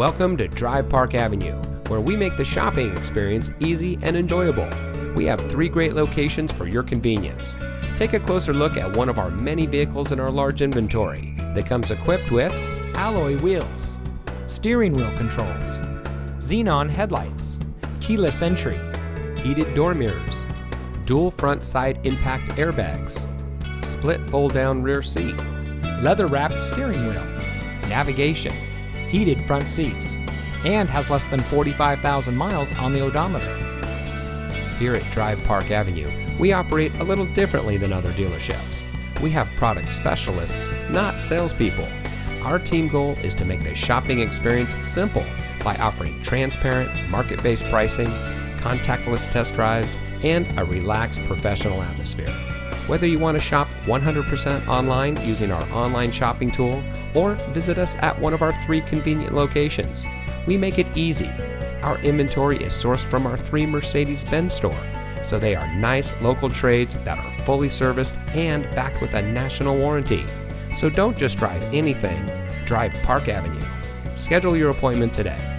Welcome to Drive Park Avenue, where we make the shopping experience easy and enjoyable. We have three great locations for your convenience. Take a closer look at one of our many vehicles in our large inventory that comes equipped with alloy wheels, steering wheel controls, xenon headlights, keyless entry, heated door mirrors, dual front side impact airbags, split fold-down rear seat, leather-wrapped steering wheel, navigation, heated front seats, and has less than 45,000 miles on the odometer. Here at Drive Park Avenue, we operate a little differently than other dealerships. We have product specialists, not salespeople. Our team goal is to make the shopping experience simple by offering transparent, market-based pricing, contactless test drives, and a relaxed, professional atmosphere. Whether you want to shop 100% online using our online shopping tool or visit us at one of our three convenient locations, we make it easy. Our inventory is sourced from our three Mercedes-Benz store, so they are nice local trades that are fully serviced and backed with a national warranty. So don't just drive anything, drive Park Avenue. Schedule your appointment today.